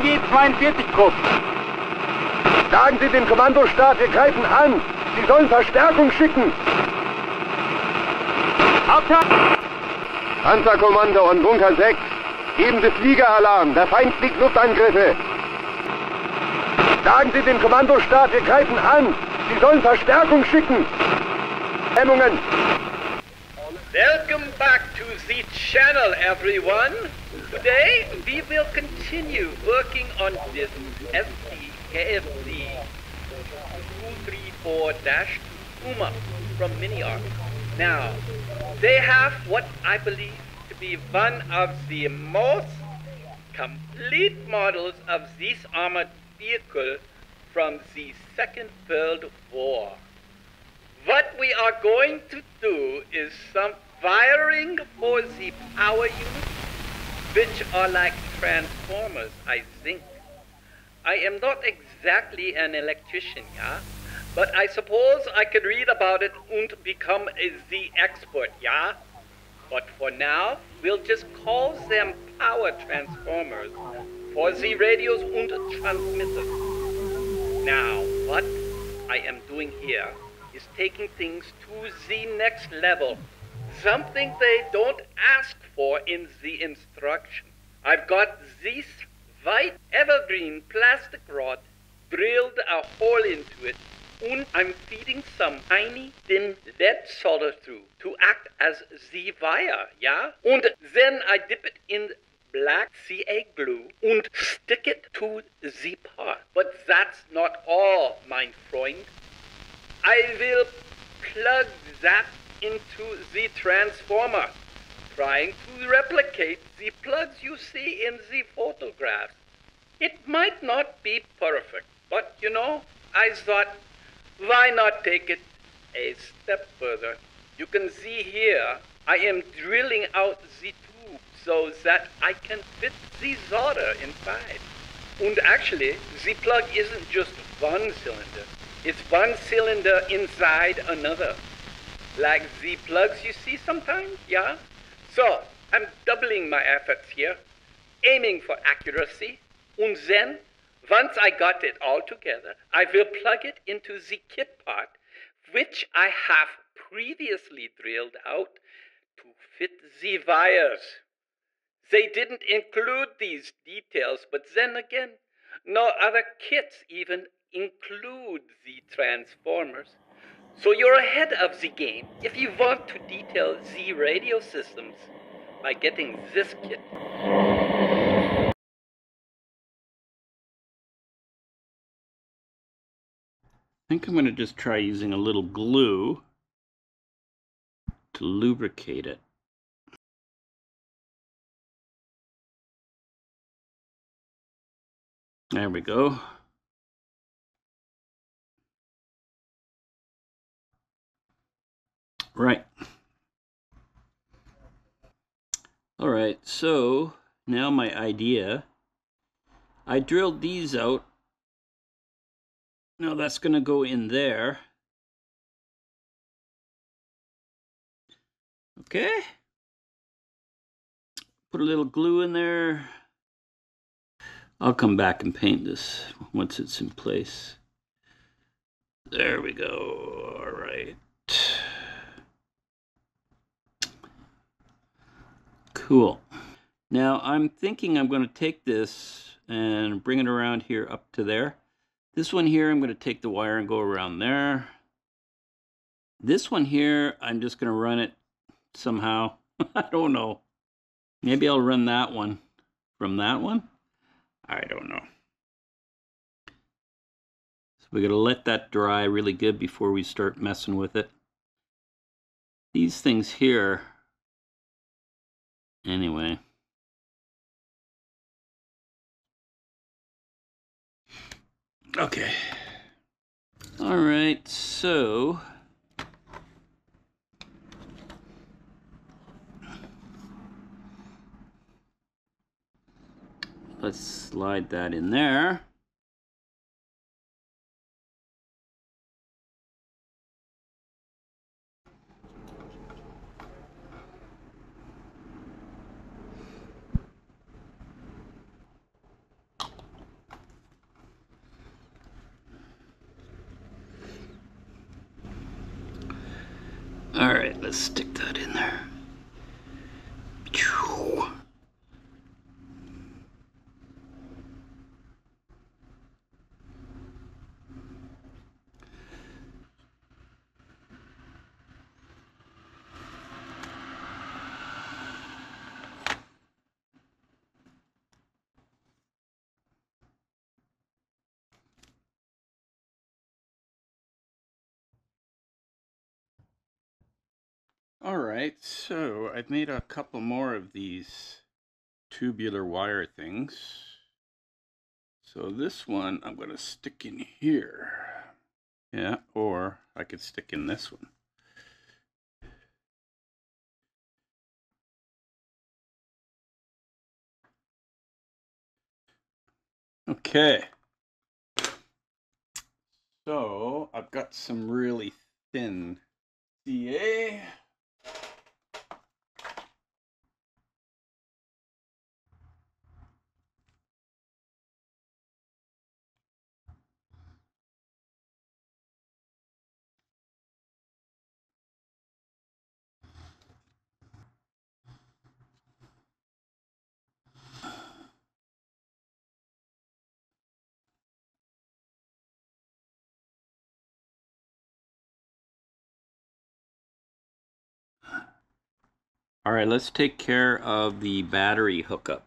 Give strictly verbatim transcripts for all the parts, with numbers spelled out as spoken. An G zweiundvierzig-Gruppen. Sagen Sie dem Kommandostab, wir greifen an. Sie sollen Verstärkung schicken. Hauptsache! Panzerkommando und Bunker sechs. Geben Sie Fliegeralarm. Der Feind fliegt Luftangriffe. Sagen Sie dem Kommandostab, wir greifen an. Sie sollen Verstärkung schicken. Hemmungen. Welcome back to the channel, everyone. Today, we will continue working on this F D K F Z two three four U M A from MINIARMY. Now, they have what I believe to be one of the most complete models of this armored vehicle from the Second World War. What we are going to do is some wiring for the power units, which are like transformers, I think. I am not exactly an electrician, yeah? But I suppose I could read about it and become a, the expert, yeah? But for now, we'll just call them power transformers for the radios and transmitters. Now, what I am doing here is taking things to the next level. Something they don't ask for in the instruction. I've got this white evergreen plastic rod, drilled a hole into it, and I'm feeding some tiny thin lead solder through to act as the wire, yeah? And then I dip it in black C A glue and stick it to the part. But that's not all, mein Freund. I will plug that into the transformer, trying to replicate the plugs you see in the photographs. It might not be perfect, but you know, I thought, why not take it a step further? You can see here, I am drilling out the tube so that I can fit the solder inside. And actually, the plug isn't just one cylinder. It's one cylinder inside another. Like the plugs you see sometimes, yeah? So, I'm doubling my efforts here, aiming for accuracy, and then, once I got it all together, I will plug it into the kit part, which I have previously drilled out to fit the wires. They didn't include these details, but then again, no other kits even include the transformers. So you're ahead of the game if you want to detail the radio systems by getting this kit. I think I'm going to just try using a little glue to lubricate it. There we go. Right. All right, so now my idea. I drilled these out. Now that's going to go in there. Okay. Put a little glue in there. I'll come back and paint this once it's in place. There we go. All right. Cool. Now I'm thinking I'm going to take this and bring it around here up to there. This one here, I'm going to take the wire and go around there. This one here, I'm just going to run it somehow. I don't know. Maybe I'll run that one from that one. I don't know. So we're going to let that dry really good before we start messing with it. These things here. Anyway, okay, all right, so let's slide that in there. right, let's stick that in there. Alright, so I've made a couple more of these tubular wire things. So this one I'm going to stick in here. Yeah, or I could stick in this one. Okay. So I've got some really thin C A. All right, let's take care of the battery hookup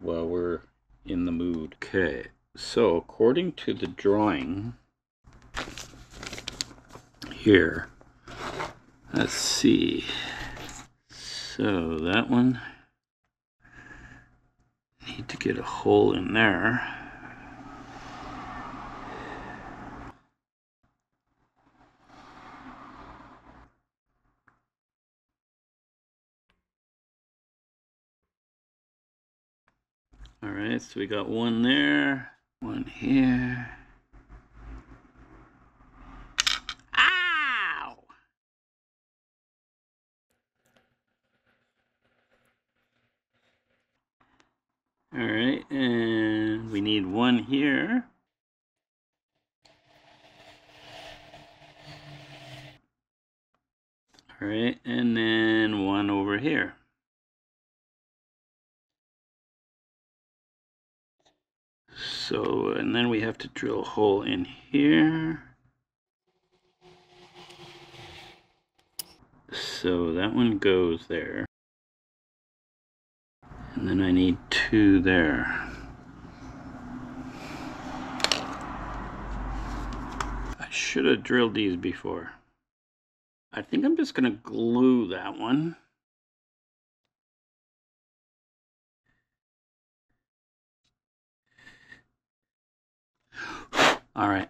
while we're in the mood. Okay, so according to the drawing here, let's see. So that one, need to get a hole in there. All right, so we got one there, one here. Ow! All right, and we need one here. All right, and then one over here. So, and then we have to drill a hole in here. So that one goes there. And then I need two there. I should have drilled these before. I think I'm just going to glue that one. All right.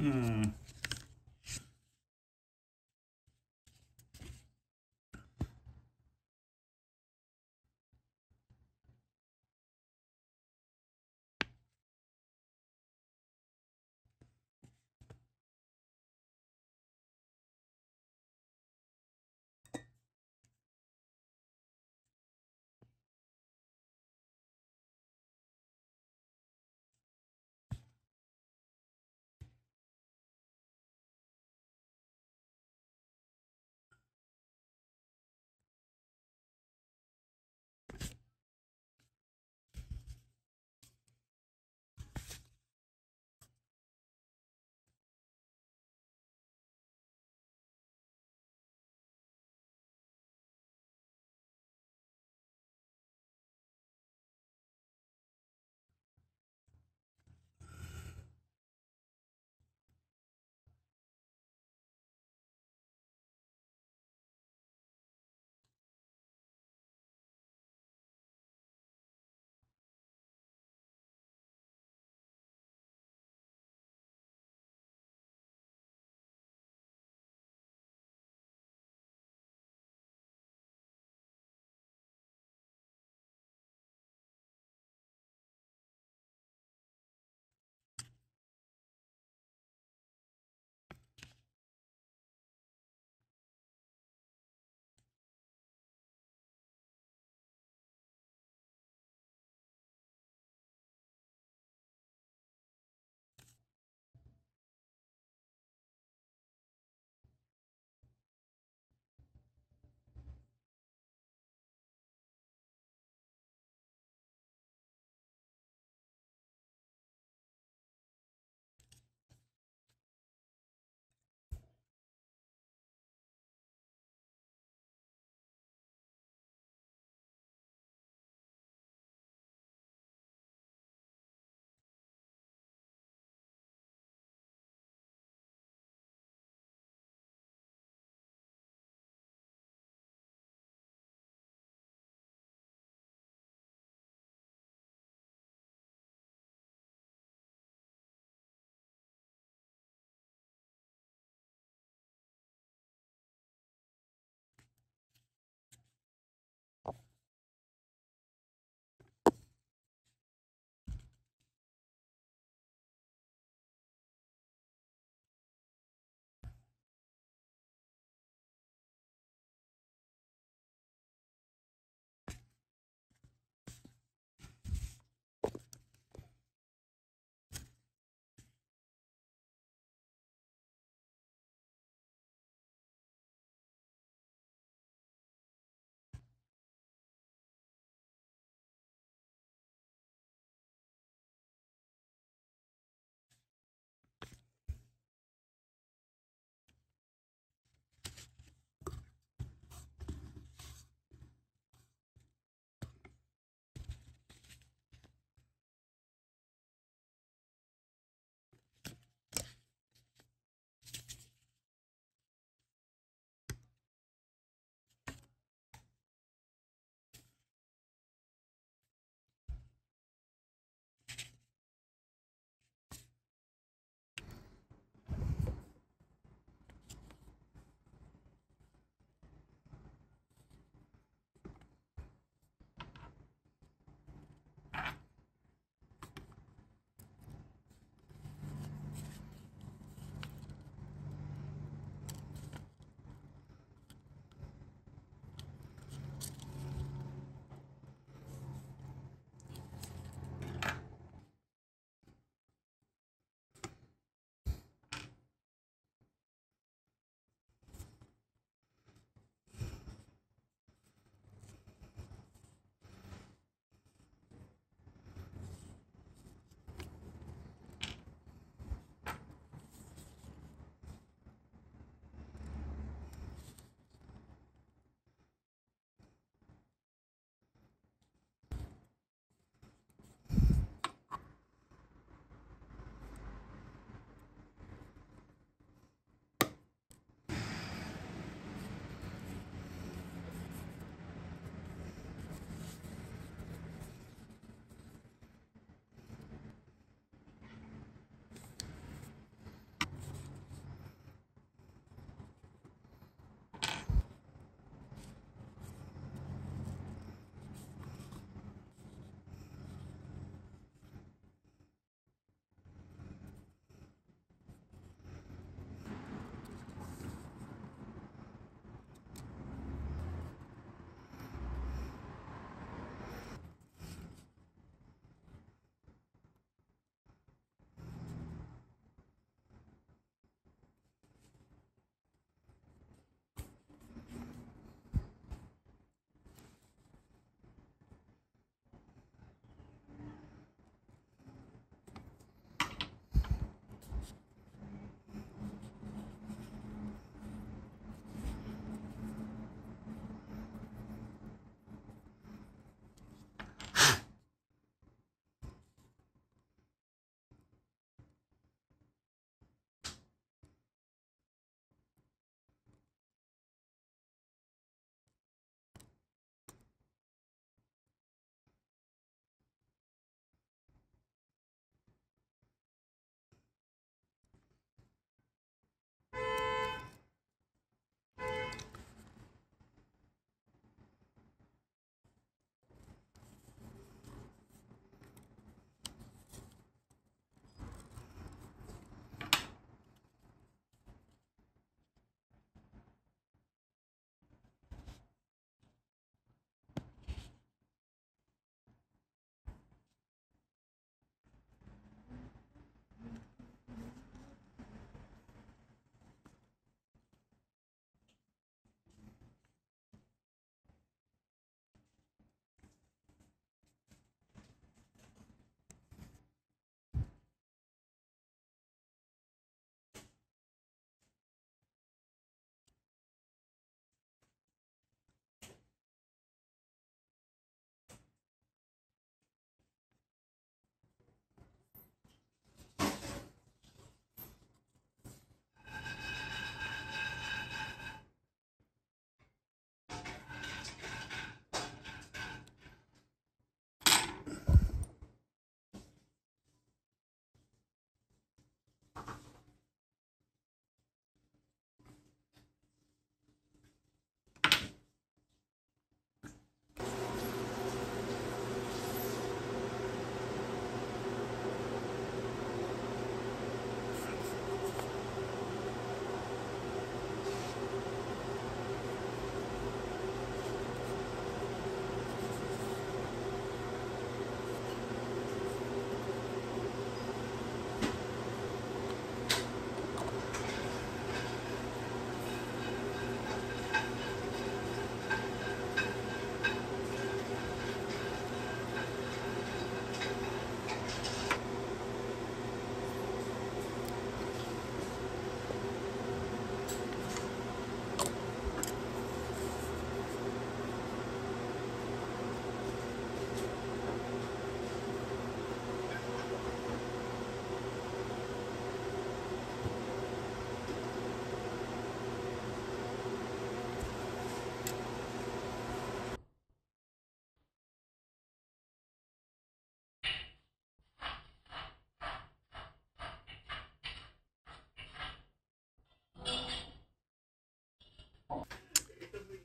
Hmm.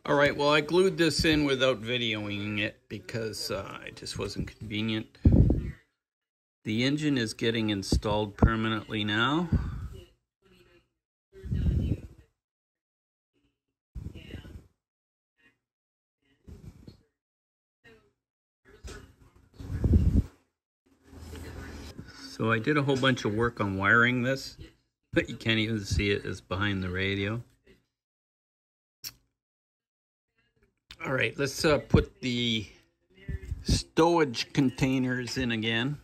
All right, well, I glued this in without videoing it because uh, it just wasn't convenient. The engine is getting installed permanently now. So I did a whole bunch of work on wiring this, but you can't even see it. It's behind the radio. All right, let's uh, put the stowage containers in again.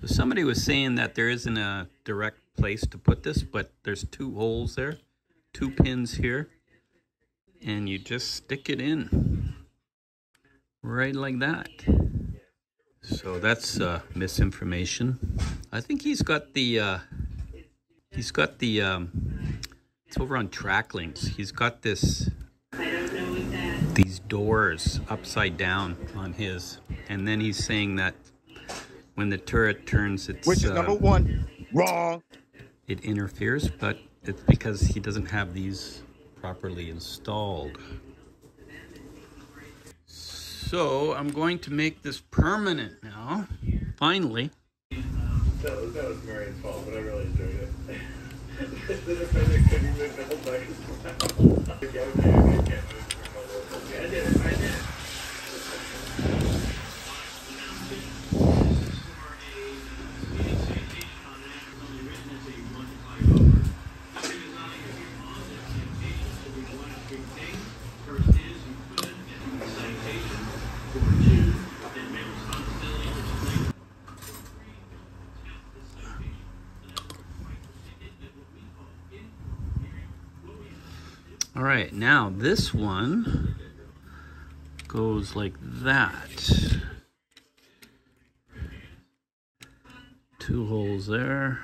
So somebody was saying that there isn't a direct place to put this, but there's two holes there, two pins here, and you just stick it in. Right like that. So that's uh, misinformation. I think he's got the uh, he's got the um, it's over on Tracklinks. He's got this these doors upside down on his, and then he's saying that when the turret turns, it's which is uh, number one wrong. It interferes, but it's because he doesn't have these properly installed. So I'm going to make this permanent now, finally. That was, that was Marian's fault, but I really enjoyed it. All right, now this one goes like that. Two holes there.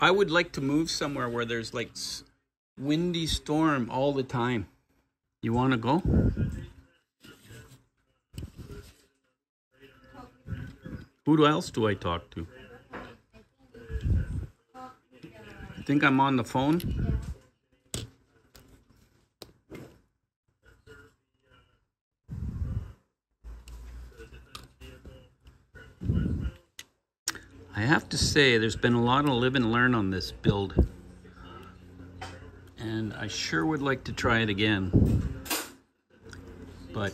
I would like to move somewhere where there's like windy storm all the time. You want to go? Who else do I talk to? I think I'm on the phone. I have to say, there's been a lot of live and learn on this build, and I sure would like to try it again, but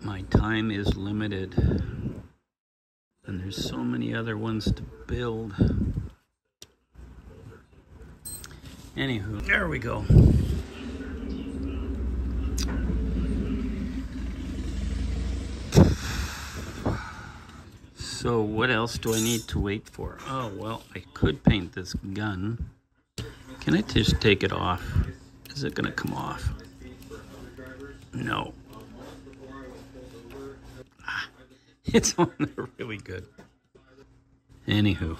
my time is limited, and there's so many other ones to build. Anywho, there we go. So what else do I need to wait for? Oh, well, I could paint this gun. Can I just take it off? Is it gonna come off? No. Ah, it's on there really good. Anywho.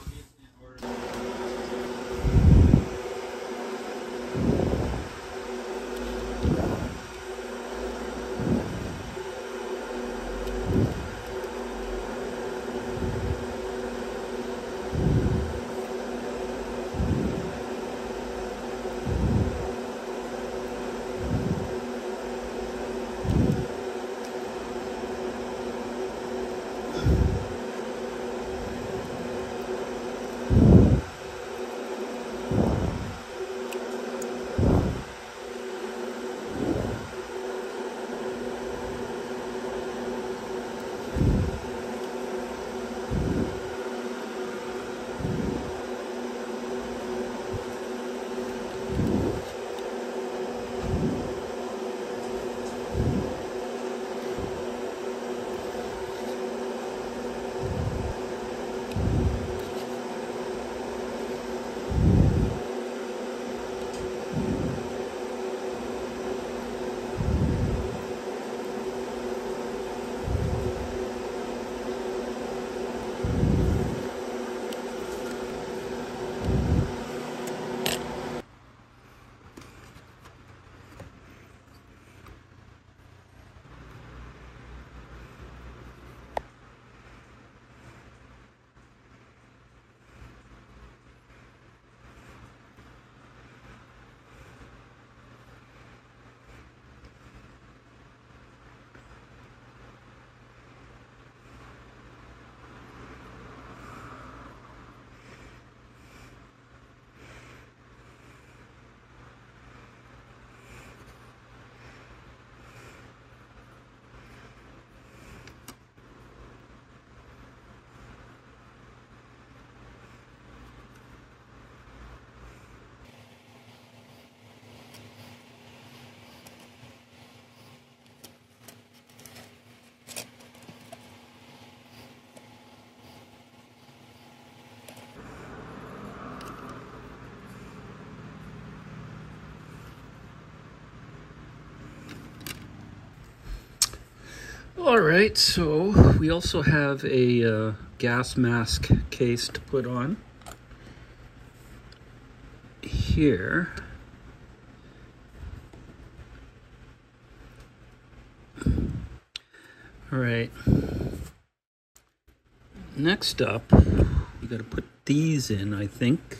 All right, so we also have a uh, gas mask case to put on here. All right, next up, we gotta put these in, I think.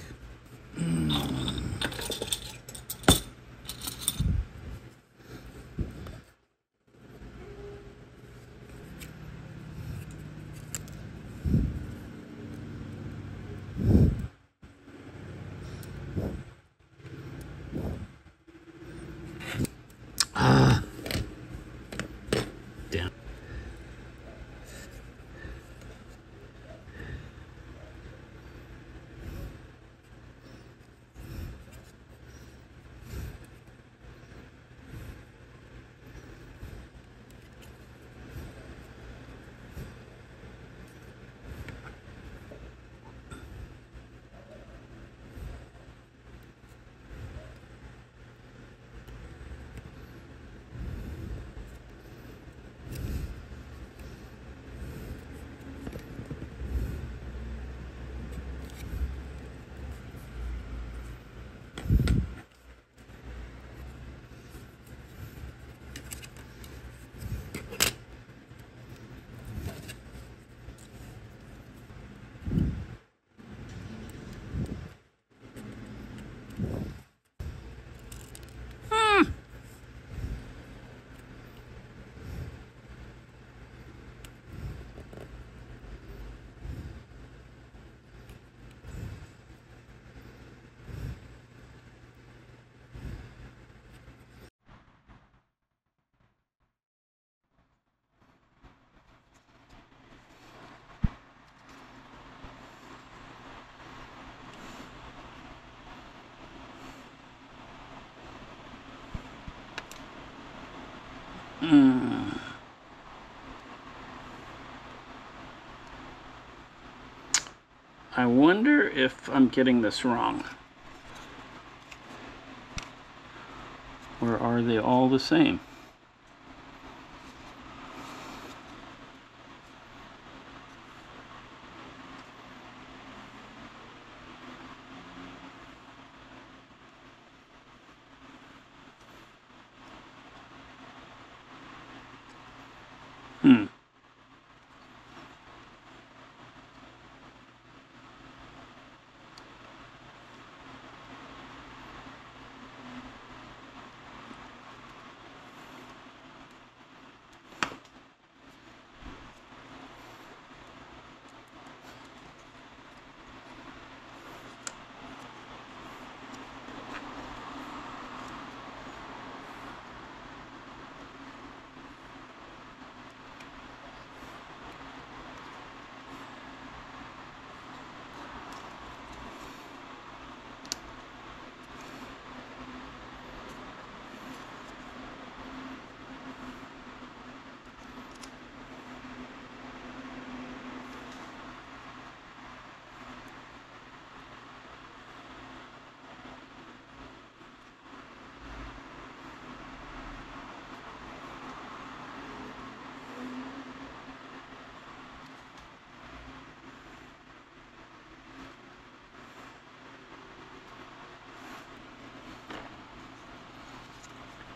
Mm. I wonder if I'm getting this wrong. Or are they all the same? Hmm.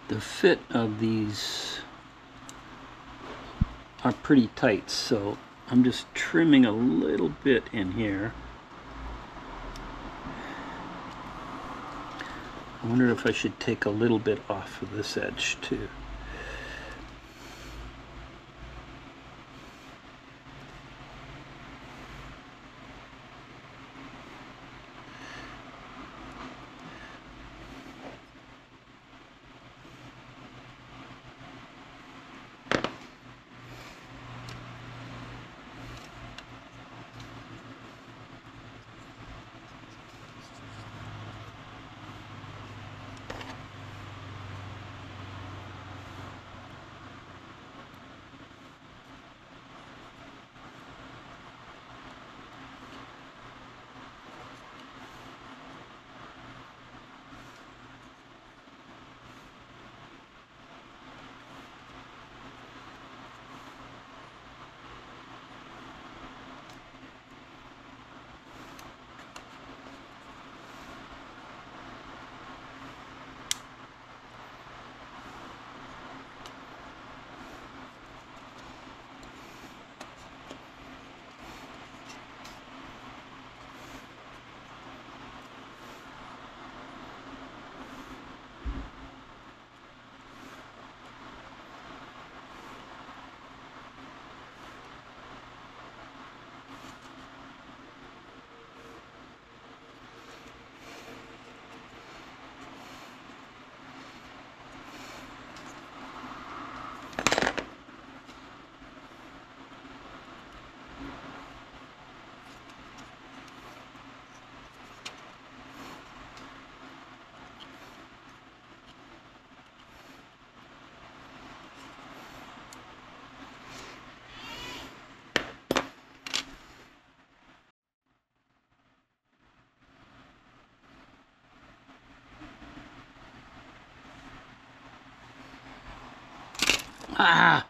The fit of these are pretty tight, so I'm just trimming a little bit in here. I wonder if I should take a little bit off of this edge too. Ah!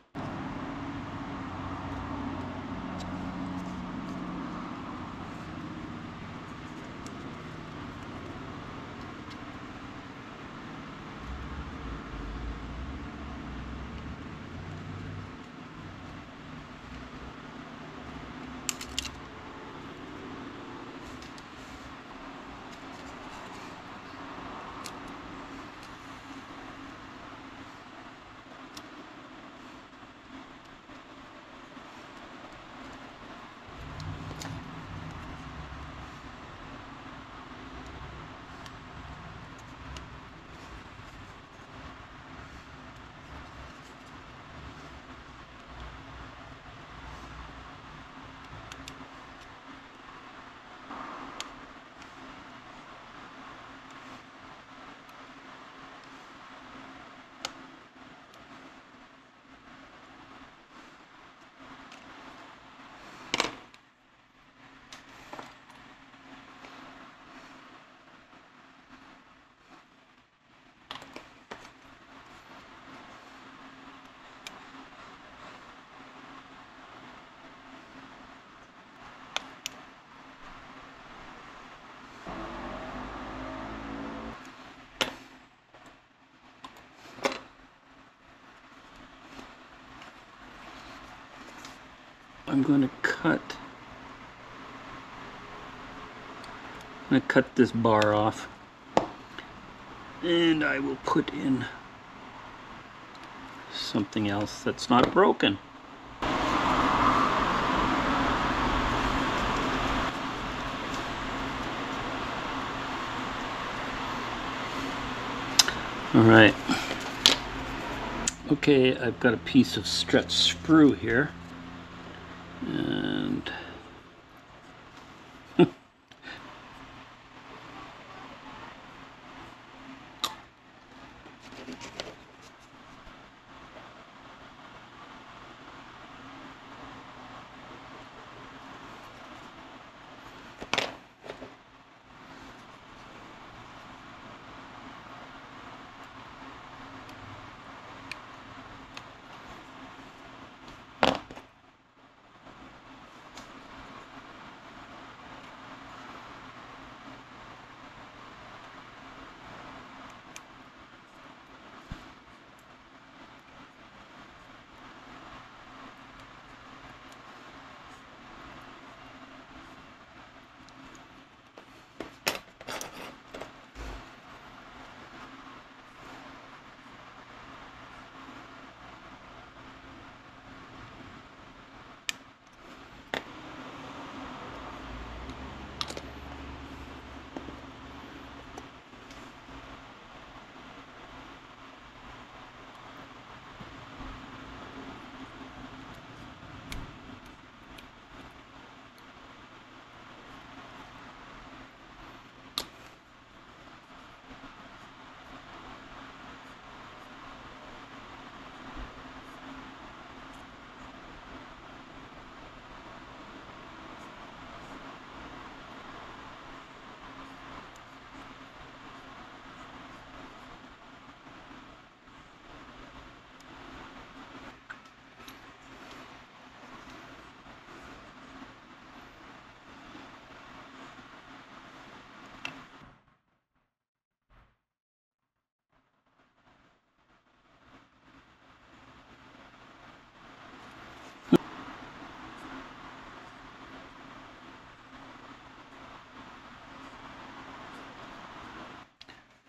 I'm going to cut I'm going to cut this bar off, and I will put in something else that's not broken. All right. Okay, I've got a piece of stretch sprue here. And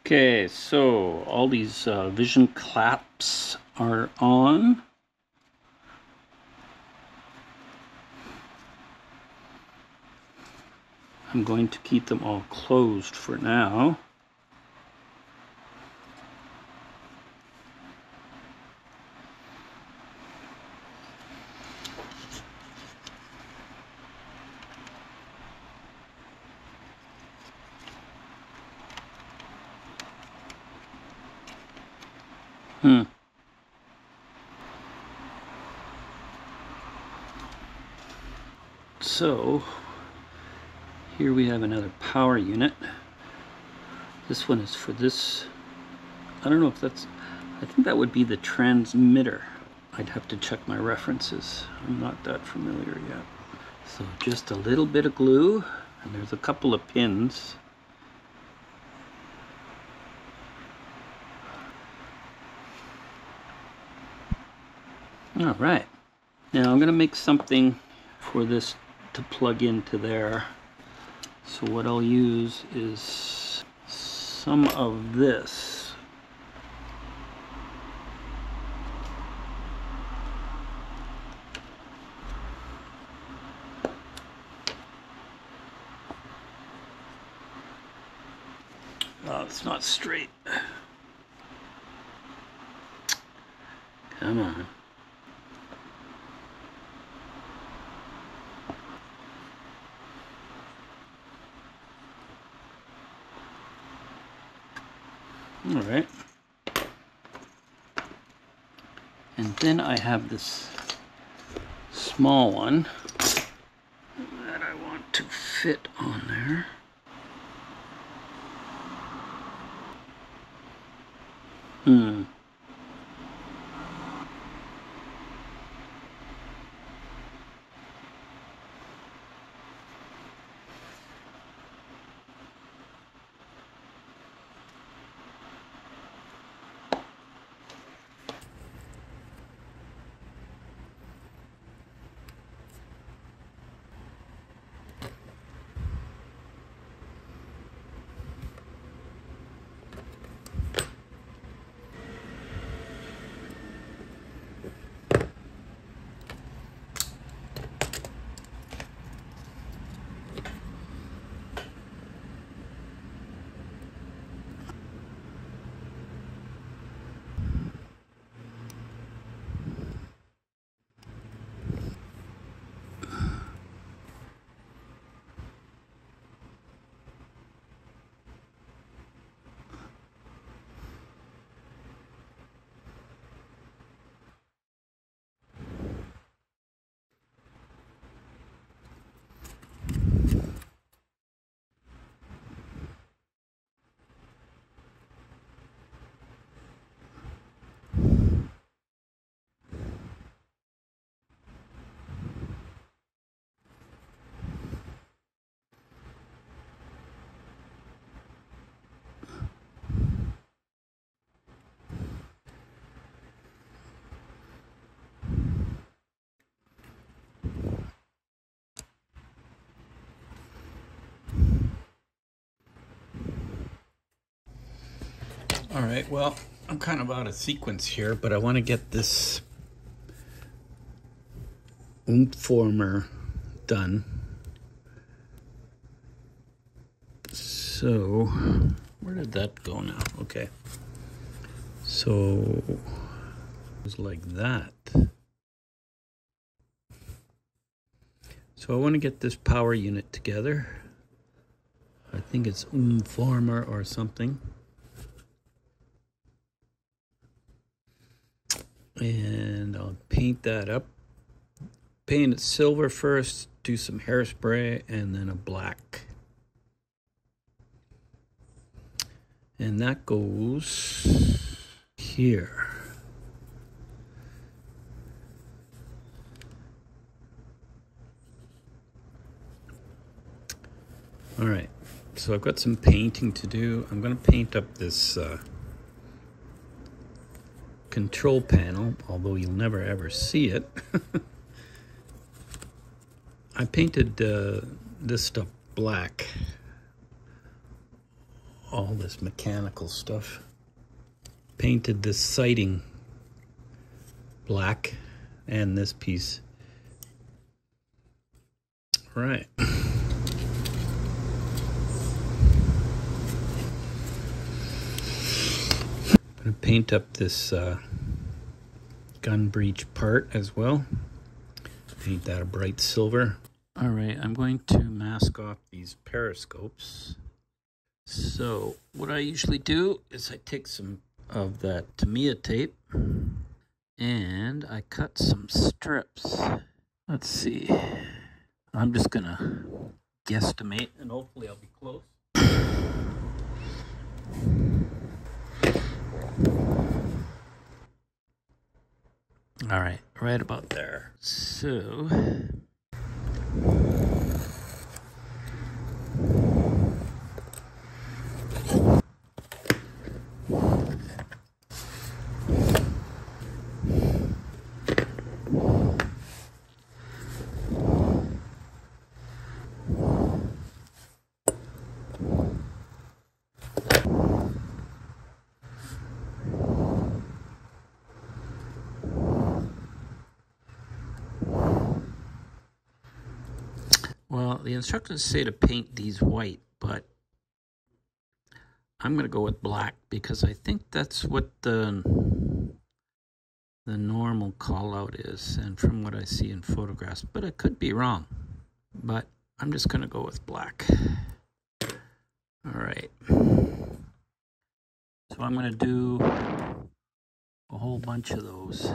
okay, so all these uh, vision claps are on. I'm going to keep them all closed for now. Hmm. So here we have another power unit. This one is for this. I don't know if that's, I think that would be the transmitter. I'd have to check my references. I'm not that familiar yet. So just a little bit of glue, and there's a couple of pins. All right, now I'm gonna make something for this to plug into there. So what I'll use is some of this. It's not straight. Come on. All right. And then I have this small one that I want to fit on there. Hmm. All right, well, I'm kind of out of sequence here, but I want to get this oomph former done. So, where did that go now? Okay. So, it was like that. So I want to get this power unit together. I think it's oomph former or something. And I'll paint that up. Paint it silver first, do some hairspray, and then a black. And that goes here. All right, so I've got some painting to do. I'm gonna paint up this uh, control panel, although you'll never ever see it. I painted uh, this stuff black, all this mechanical stuff. Painted this sighting black and this piece. All right. Paint up this uh, gun breech part as well. Paint that a bright silver. All right, I'm going to mask off these periscopes. So what I usually do is I take some of that Tamiya tape and I cut some strips. Let's see. I'm just gonna guesstimate and hopefully I'll be close. All right, right about there. So, well, the instructions say to paint these white, but I'm going to go with black because I think that's what the, the normal call-out is, and from what I see in photographs. But I could be wrong, but I'm just going to go with black. All right. So I'm going to do a whole bunch of those.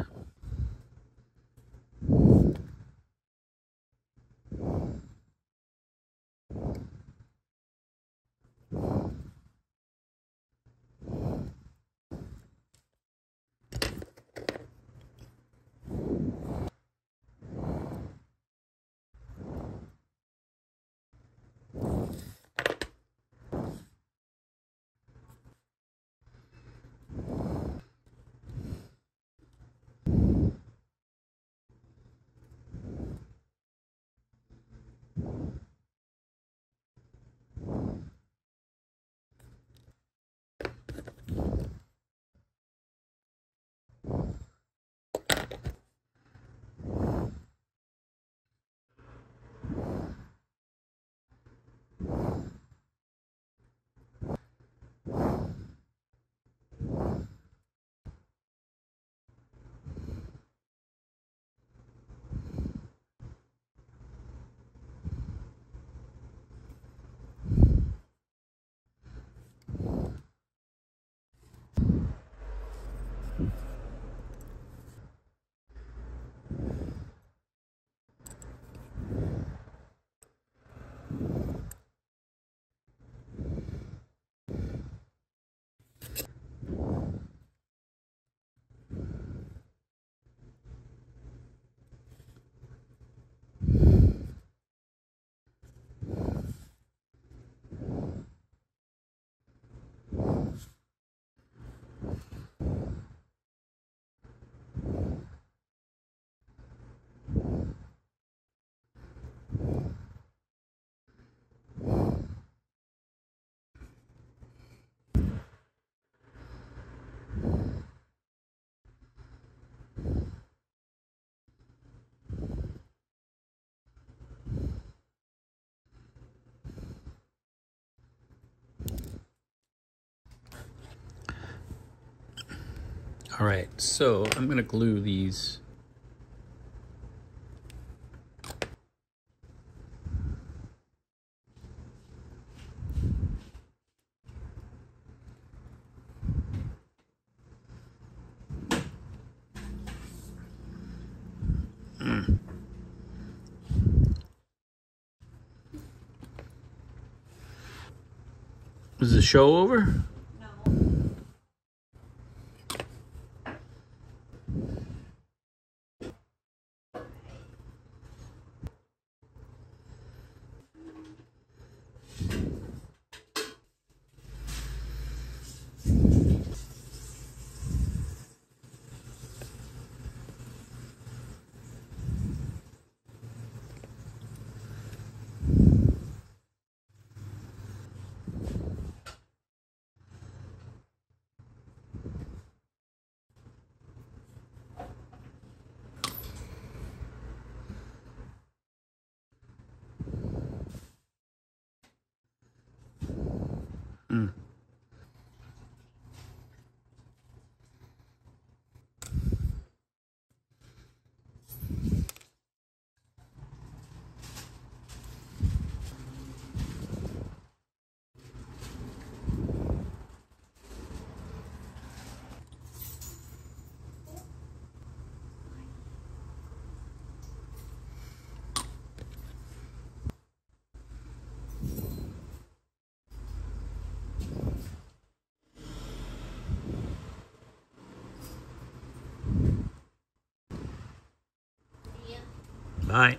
All right, so I'm going to glue these. Mm. Is the show over? Mm. Bye.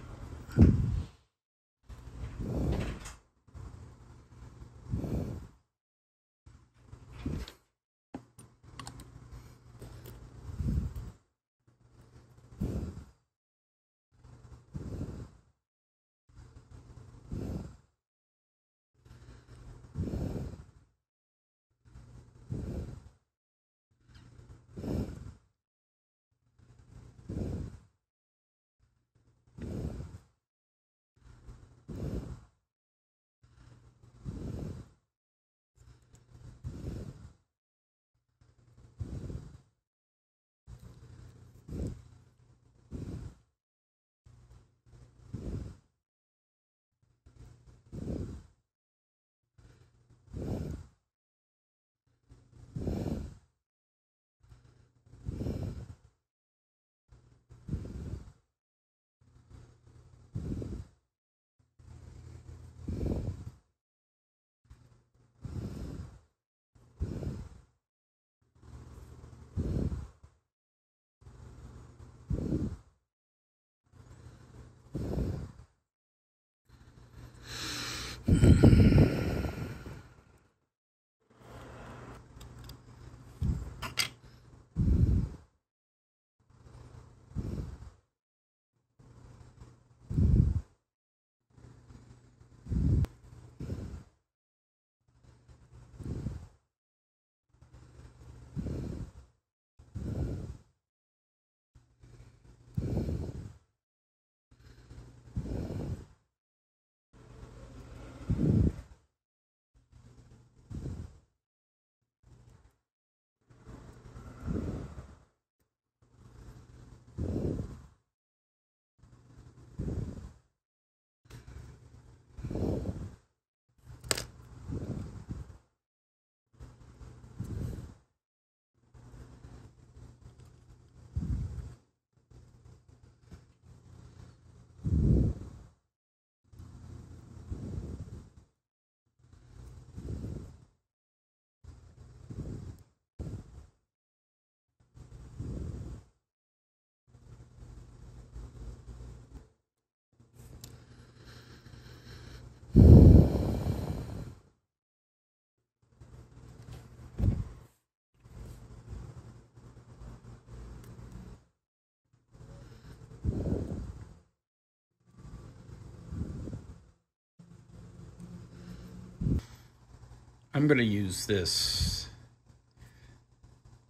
I'm going to use this.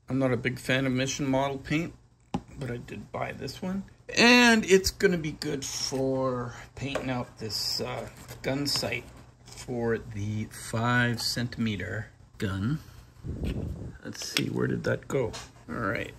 I'm not a big fan of Mission Model paint, but I did buy this one. And it's going to be good for painting out this uh, gun sight for the five centimeter gun. Let's see, where did that go? All right.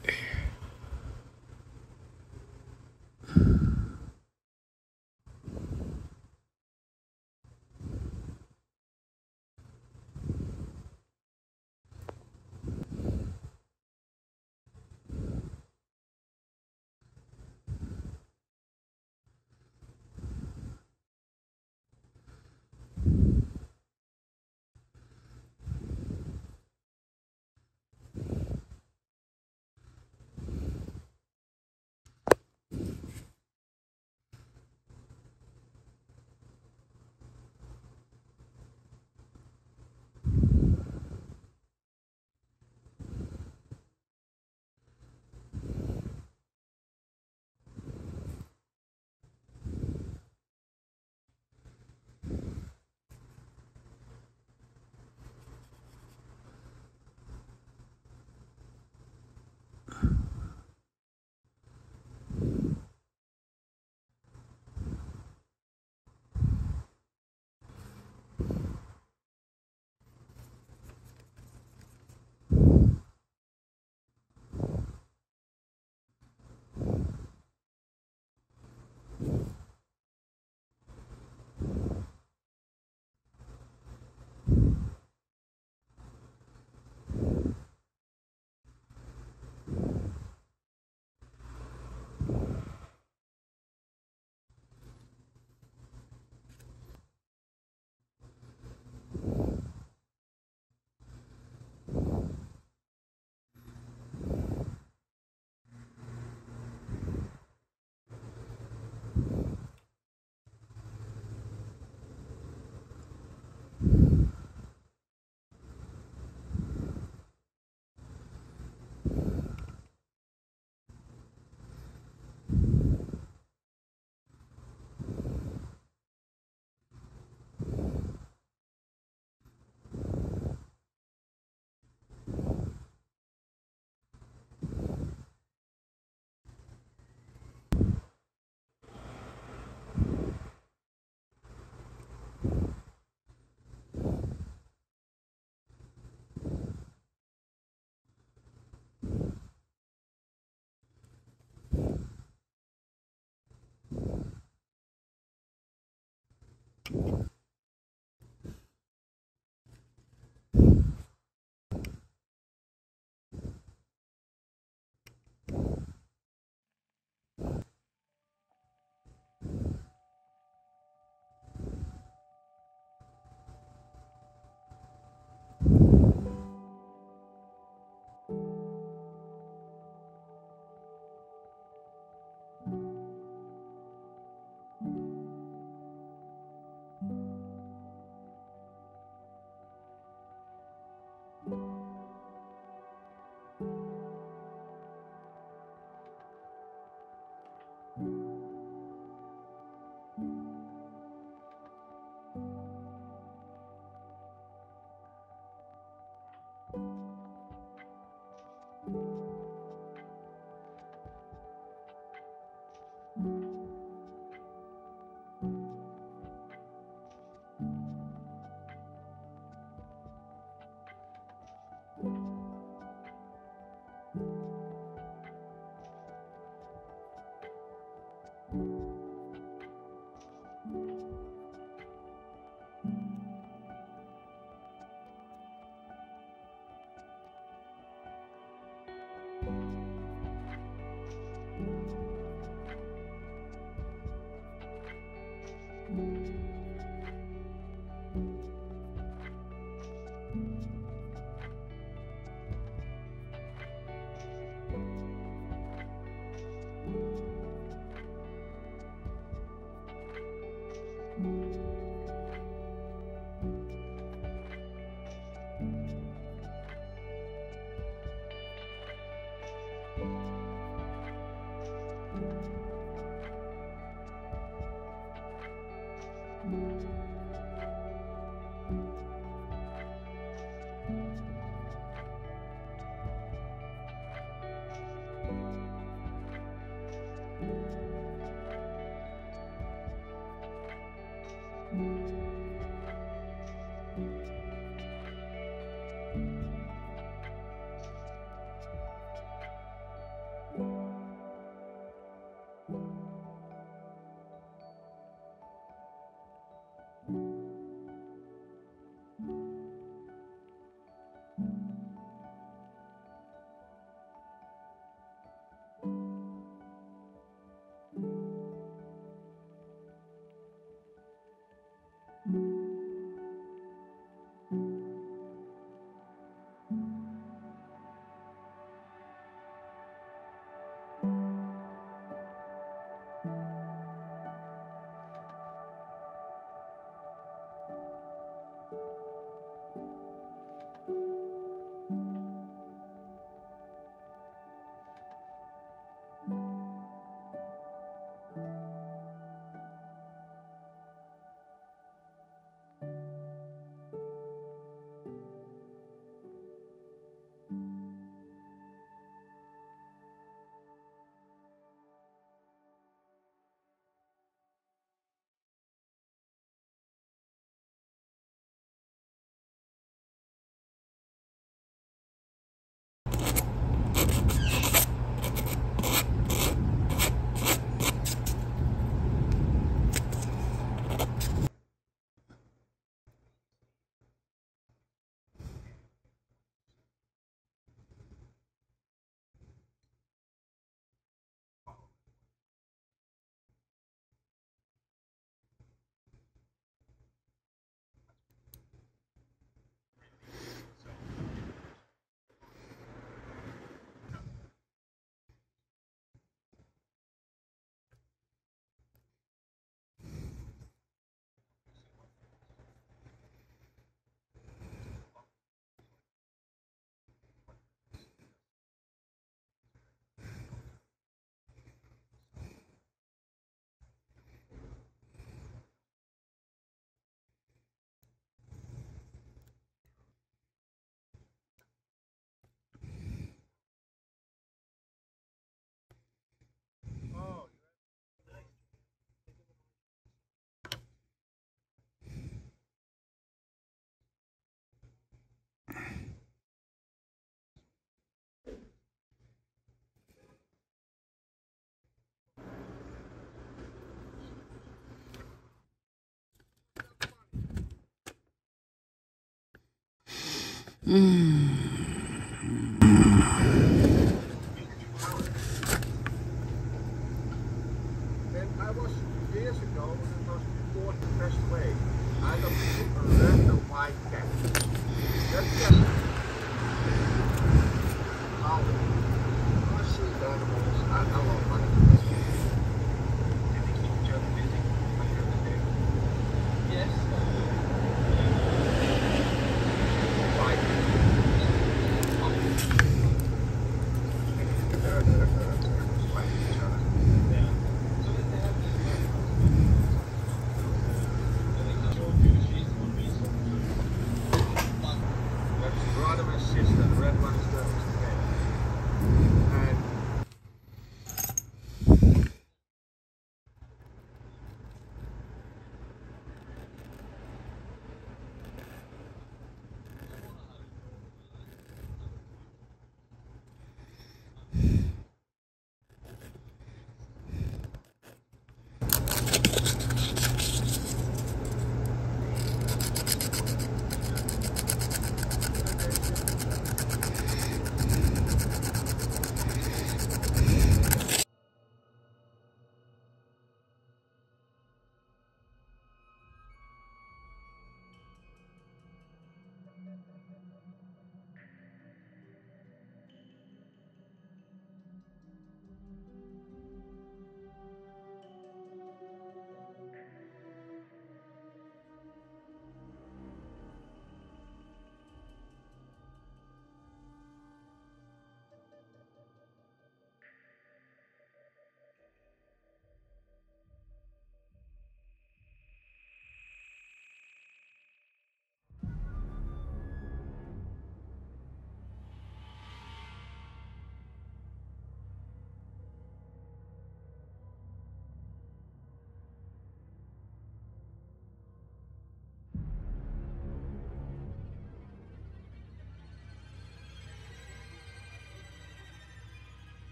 Hmm.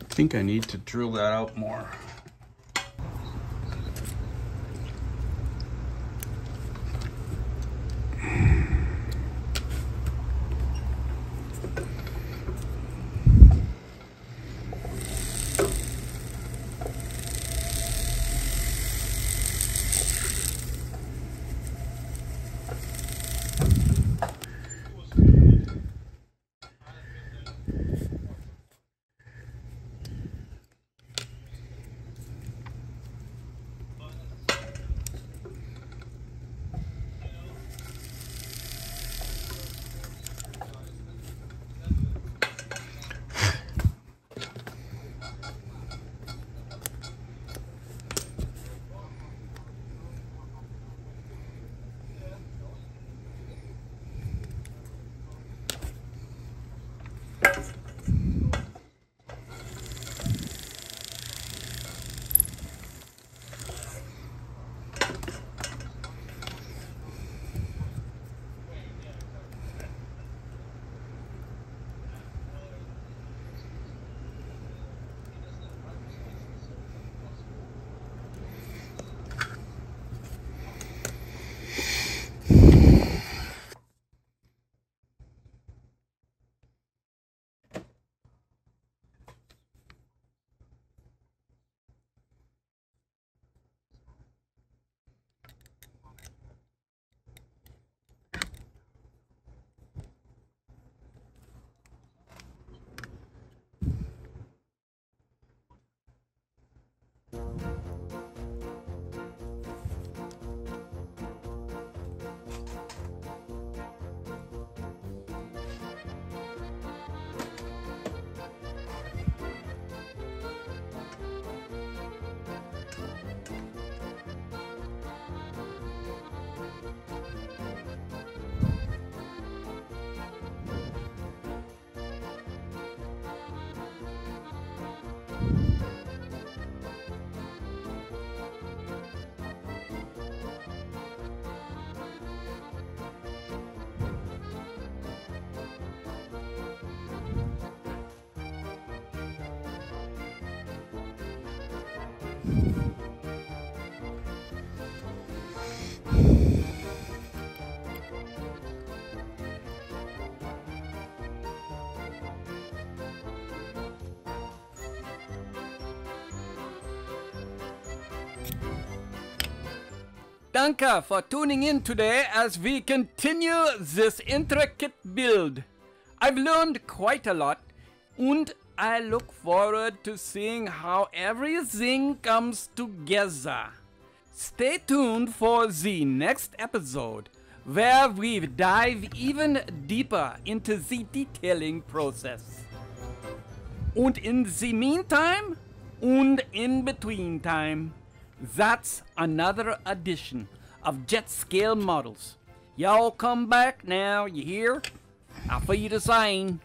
I think I need to drill that out more. Danke for tuning in today as we continue this intricate build. I've learned quite a lot and I look forward to seeing how everything comes together. Stay tuned for the next episode, where we dive even deeper into the detailing process. And in the meantime, and in between time, that's another edition of JetScale Models. Y'all come back now, you hear? I'll feed a sign.